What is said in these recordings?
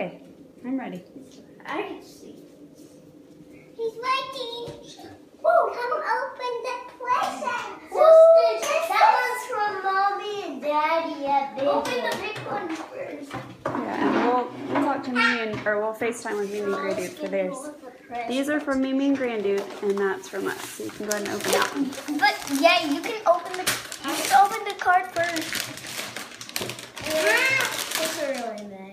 Okay, I'm ready. I can see. He's waiting. Oh, come open the present. Sisters, that one's from Mommy and Daddy. Open the big one first. Yeah, and we'll talk to Mimi and, or we'll FaceTime with Mimi and Grandude for theirs. These are from Mimi and Grandude, and that's from us. So you can go ahead and open that one. But yeah, you can open the card first. It's really nice.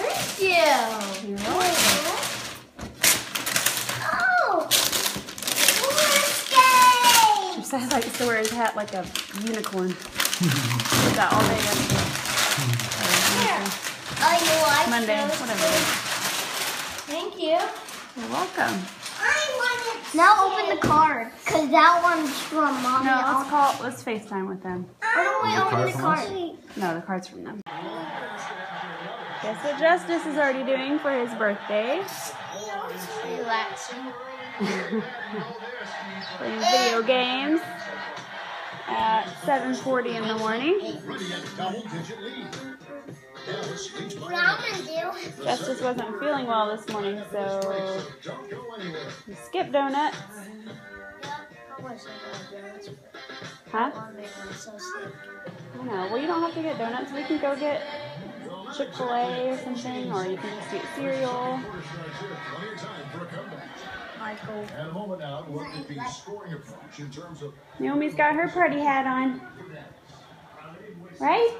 Thank you. You're welcome. Oh, skate! Josiah likes to wear his hat like a unicorn. Did that all day yesterday. Yeah. Oh, you like Monday, whatever. Thank you. You're welcome. Now open the card, cause that one's from Mommy. No, let's call. Let's FaceTime with them. Oh, no, wait, open the card. No, the card's from them. Guess what Justus is already doing for his birthday? Relaxing. Playing video games at 7:40 in the morning. Justus wasn't feeling well this morning, so we skipped donuts. Huh? I know. Well, you don't have to get donuts. We can go get Chick-fil-A or something, or you can just get cereal. Michael. Naomi's got her party hat on. Right?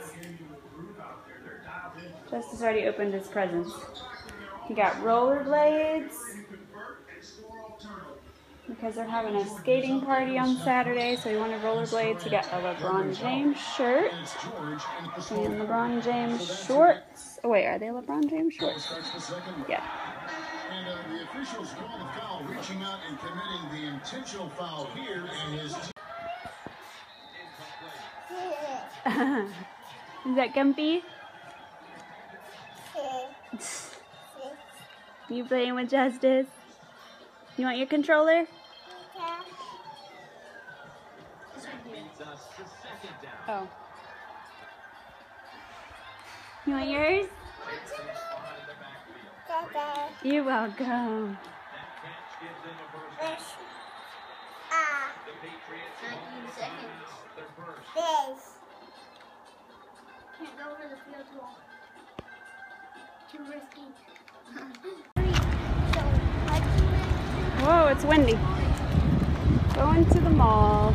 Justus already opened his presents. He got rollerblades because they're having a skating party on Saturday, so he wanted rollerblades. He got a LeBron James shirt and LeBron James shorts. Oh wait, are they LeBron James shorts? Yeah. And the officials called the foul, reaching out and committing the intentional foul here in his. Is that Gumby? You playing with Justus? You want your controller? Yeah. Oh. You want yours? You're welcome. Can't go over the field wall. Too risky. Whoa, it's windy. Going to the mall.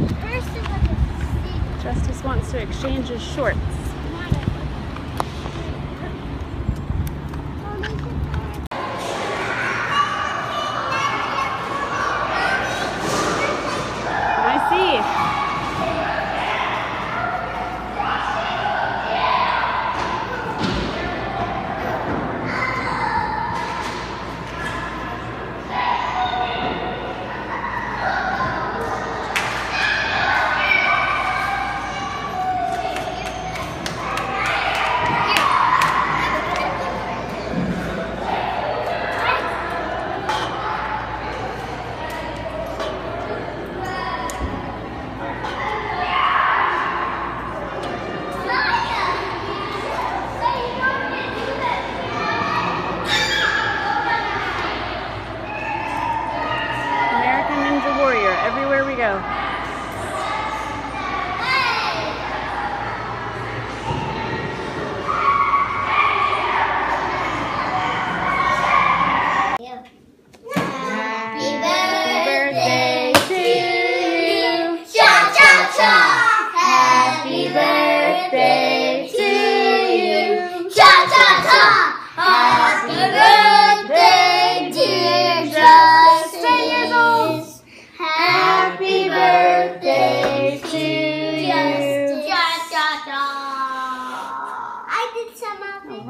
Justus wants to exchange his shorts.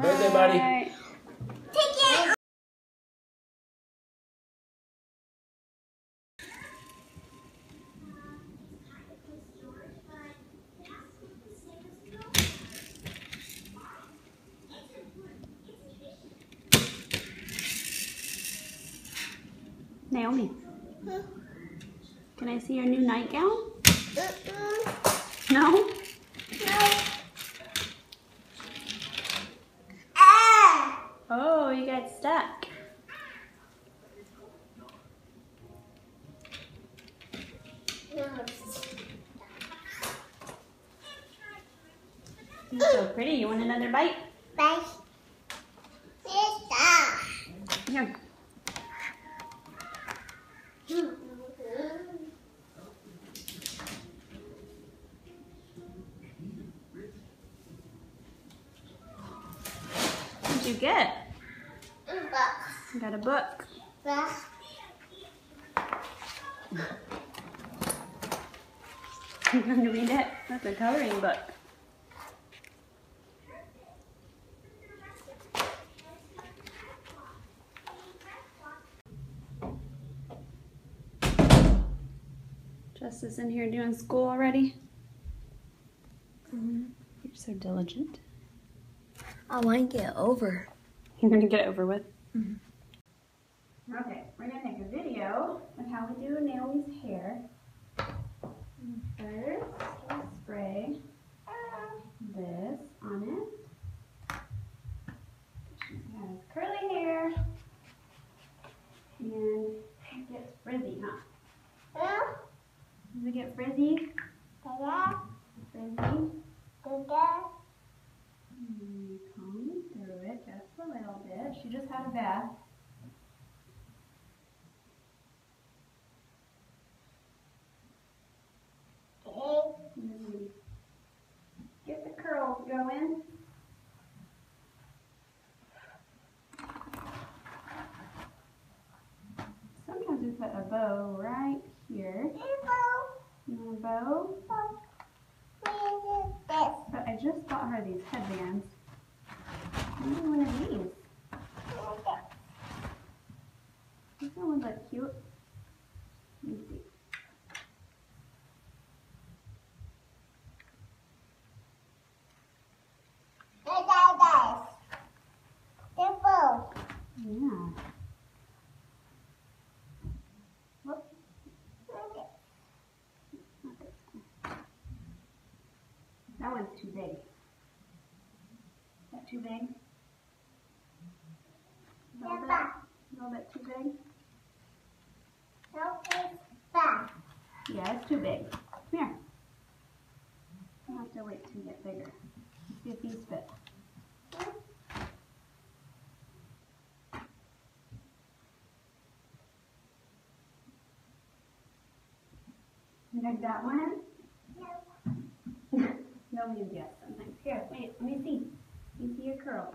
Everybody. Take it. Naomi, can I see your new nightgown? No? No. You're so pretty. You want another bite? Bye. Here. What did you get? A book. You got a book. You going to read it? That's a coloring book. Justus in here doing school already. You're so diligent. I want to get it over. You're going to get it over with? Mm-hmm. Okay, we're going to make a video of how we do Naomi's hair. First, we'll spray this on it. She has curly hair and it gets frizzy, huh? Does it get frizzy? Frizzy. And comb through it just a little bit. She just had a bath. Get the curls going. Sometimes we put a bow right here. You want a bow? But I just bought her these headbands. Maybe one of these. This one would look cute. Let me see. That one's too big. Is that too big? A little bit too big? Yeah, it's too big. Come here. We'll have to wait till you get bigger. Let's see if these fit. You like that one? Nobody's yet sometimes. Here, wait, let me see. Let me see your curl.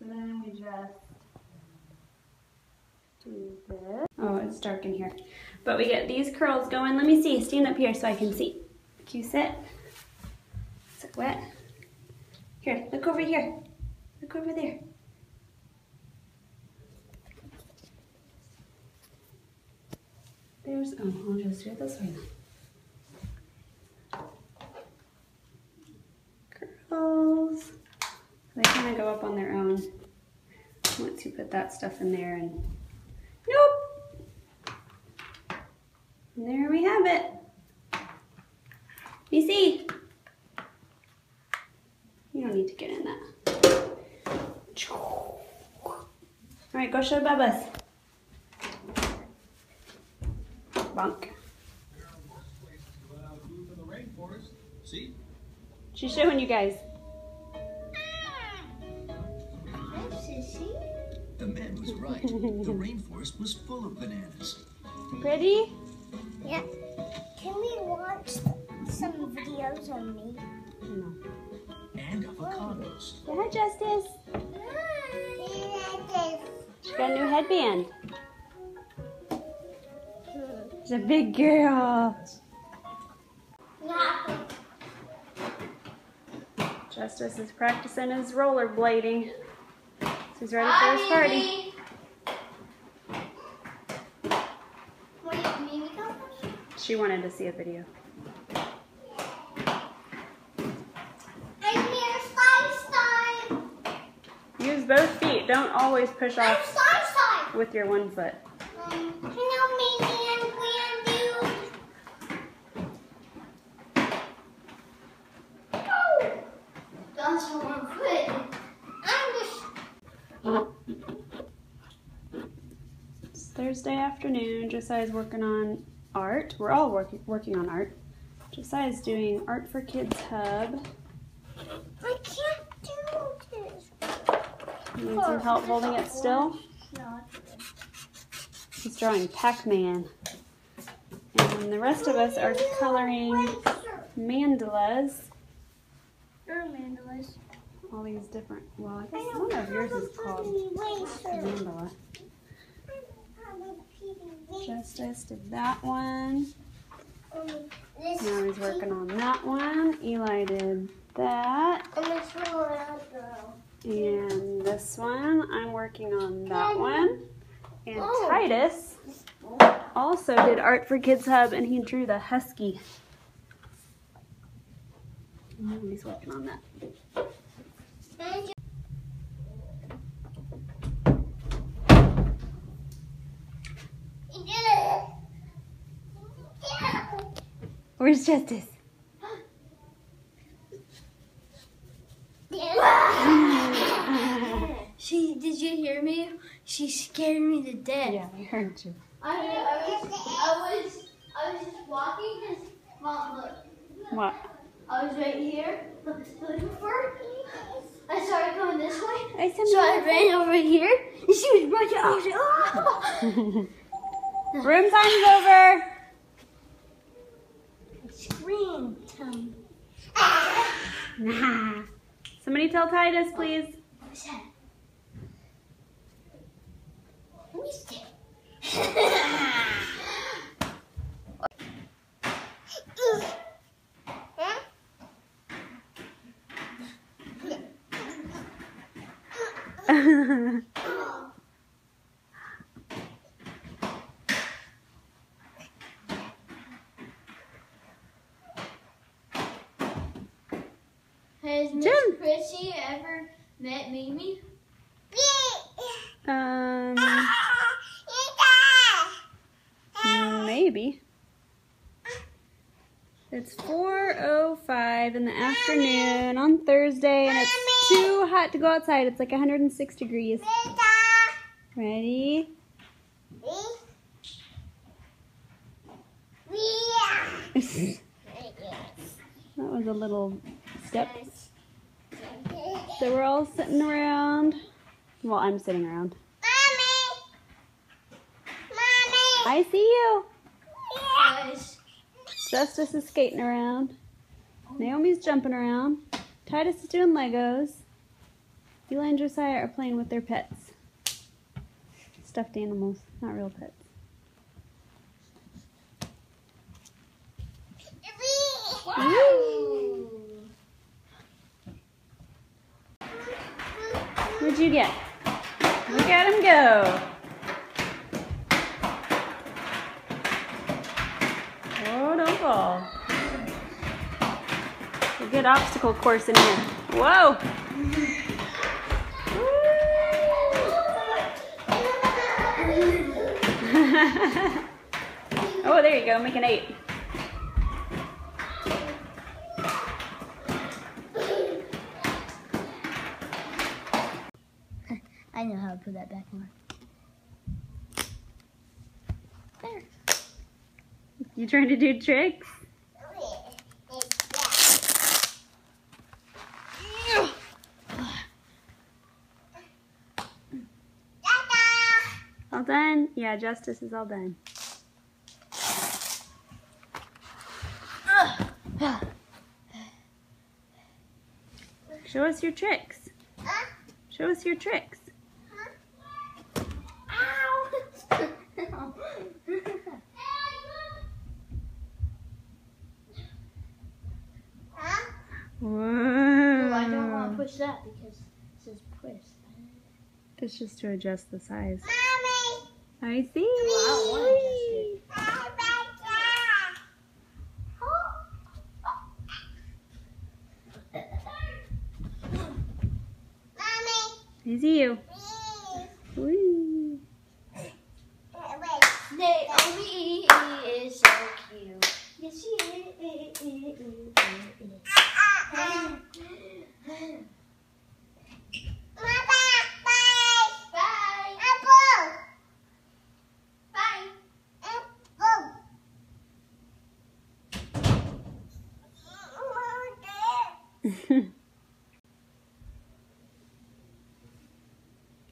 And then we just do this. Oh, it's dark in here. But we get these curls going. Let me see. Stand up here so I can see. Can you sit? Sit wet. Here, look over here. Look over there. There's, oh, I'll just do it this way then. They kind of go up on their own once you put that stuff in there. And nope, and there we have it. You see, you don't need to get in that. All right, go show Bubba's. Bonk. She's showing you guys. The man was right. The rainforest was full of bananas. Pretty? Yeah. Can we watch some videos on me? No. And avocados. Say hi, Justus. Hi. She got a new headband. She's a big girl. Yeah. Justus is practicing his rollerblading. He's ready for his party. She wanted to see a video. I'm here, slice time. Use both feet. Don't always push off with your one foot. Thursday afternoon, Josiah's working on art. We're all working on art. Josiah's doing Art for Kids Hub. I can't do this. You need some help holding it still? No. He's drawing Pac-Man. And the rest of us are coloring mandalas. All these different, well, I guess one of yours is called mandala. Justus did that one. Now he's working on that one. Eli did that. And this one, I'm working on that one. And Titus also did Art for Kids Hub, and he drew the husky. He's working on that. Where's Justus? Did you hear me? She scared me to death. Yeah, I heard you. I was just walking because Mom looked. What? I was right here looking for her. I started coming this way. I ran over here and she was running out. Oh. Room time's over. Screen time. Nah. Somebody tell Titus, please. What was that? Let me see. Has Miss Chrissy ever met Mimi? Maybe. It's 4:05 in the afternoon on Thursday, and it's too hot to go outside. It's like 106 degrees. Ready? That was a little step. So we're all sitting around. Well, I'm sitting around. Mommy! I see you. Yes. Justus is skating around. Naomi's jumping around. Titus is doing Legos. Eli and Josiah are playing with their pets. Stuffed animals, not real pets. What'd you get? Look at him go. Oh, don't fall. A good obstacle course in here. Whoa! Oh, there you go. Make an 8. I know how to put that back on. There. You trying to do tricks? All done? Yeah, Justice is all done. Show us your tricks. Show us your tricks. Whoa. I don't want to push that because it says push. It's just to adjust the size. Mommy! I see. Well, I don't want to adjust it. Mommy! I see you. Woo. Naomi is so cute. Yes, she is. Bye.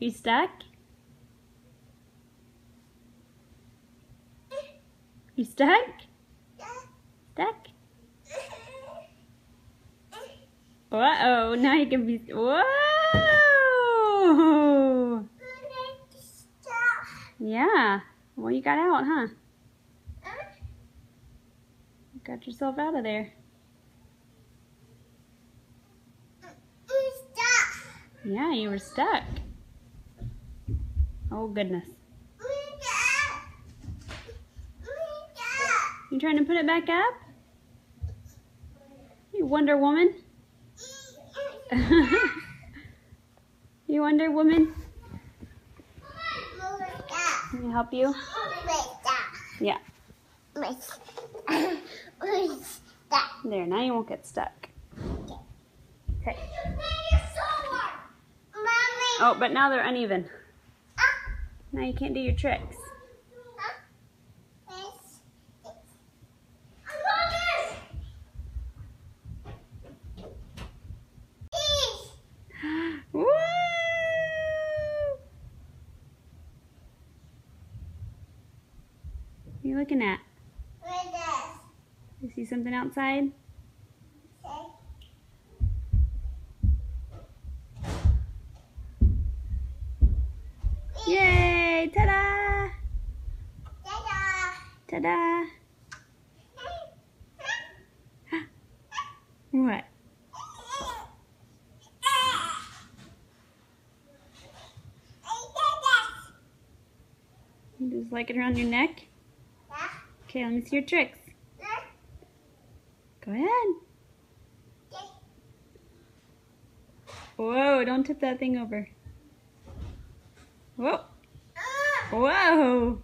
You stuck? You stuck? Stuck? Uh-oh, now you can be... Whoa! Yeah. Well, you got out, huh? You got yourself out of there. Yeah, you were stuck. Oh, goodness. You trying to put it back up? You Wonder Woman. You Wonder Woman? Can I help you? Yeah. There, now you won't get stuck. Okay. Oh, but now they're uneven. Now you can't do your tricks. What are you looking at? What is this? You see something outside? Okay. Yay! Ta-da! Ta-da! Ta-da! What? You just like it around your neck? Okay, let me see your tricks. Go ahead. Whoa, don't tip that thing over. Whoa. Whoa.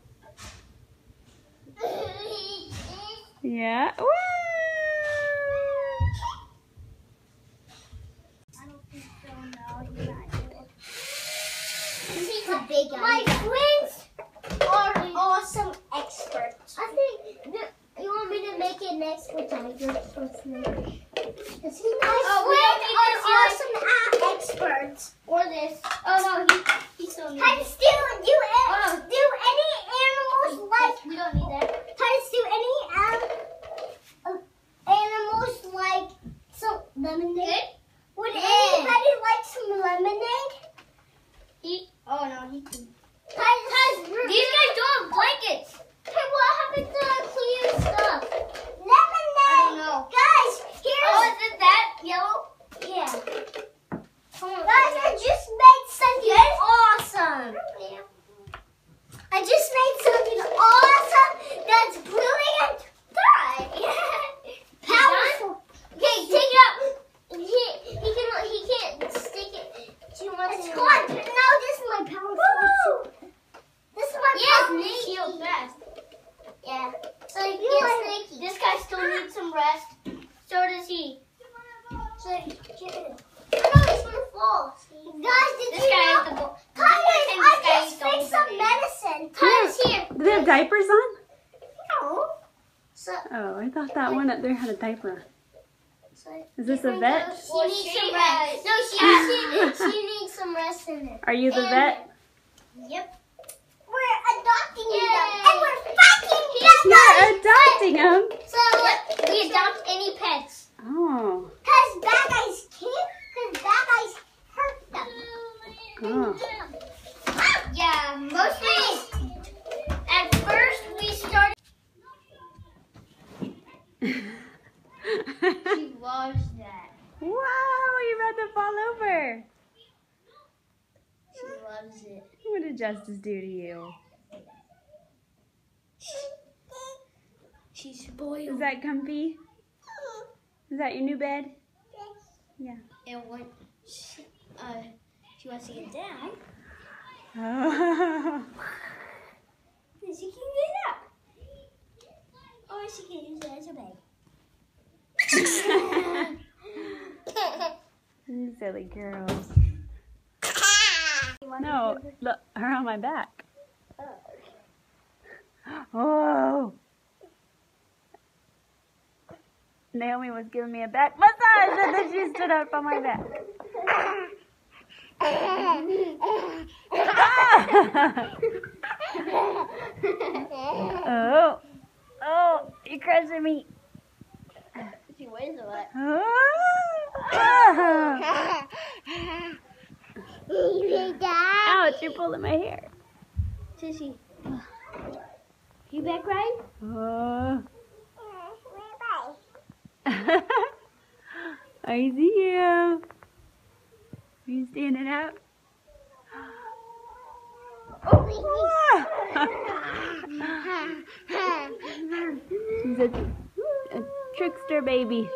Yeah. Whoa. I don't think so, no. He's a big one. My twins are awesome experts. Next week, I do it for tonight. Because he's an awesome expert. Or this. Oh no, he's so neat. Titus, do any animals like? We don't need that. Titus, do any animals like some lemonade? Good? Would anybody like some lemonade? Oh no, he can. Titus, these guys don't like it. Okay, what happened to the clear stuff? Lemonade! I don't know. Guys, here's... Oh, is it that yellow? Yeah. Guys, I just made something awesome. I just made something awesome that's brilliant. Powerful. Okay, take it out. He can't stick it. Do you want to... No, this is my powerful. This is my powerful. Yes, heal fast. Yeah. So you like, this guy still needs some rest. So does he. So he's gonna fall. Guys, did you know? I just fixed some medicine. Titus, here. Do they have diapers on? No. So, oh, I thought that one up there had a diaper. So is this a vet? Well, she needs some rest. No, she needs some rest in it. Are you the vet? Yep. We're adopting them, and we're fighting them. We're adopting them. So we adopt any pets. Oh. Cause bad guys can't. Cause bad guys hurt them. Oh. Yeah, mostly. At first we started. She loves that. Wow, you're about to fall over. She loves it. What did Justus do to you? She's spoiled. Is that comfy? Is that your new bed? Yes. Yeah. And when she wants to get down, oh. Then she can get up. Or she can use it as a bed. You silly girls. No, look, her on my back. Oh! Naomi was giving me a back massage and then she stood up on my back. Oh. Oh, you're crushing me. She weighs a lot. Oh. Ouch, you're pulling my hair. Sissy. You back right? I see you. Are you standing up? She's a trickster baby.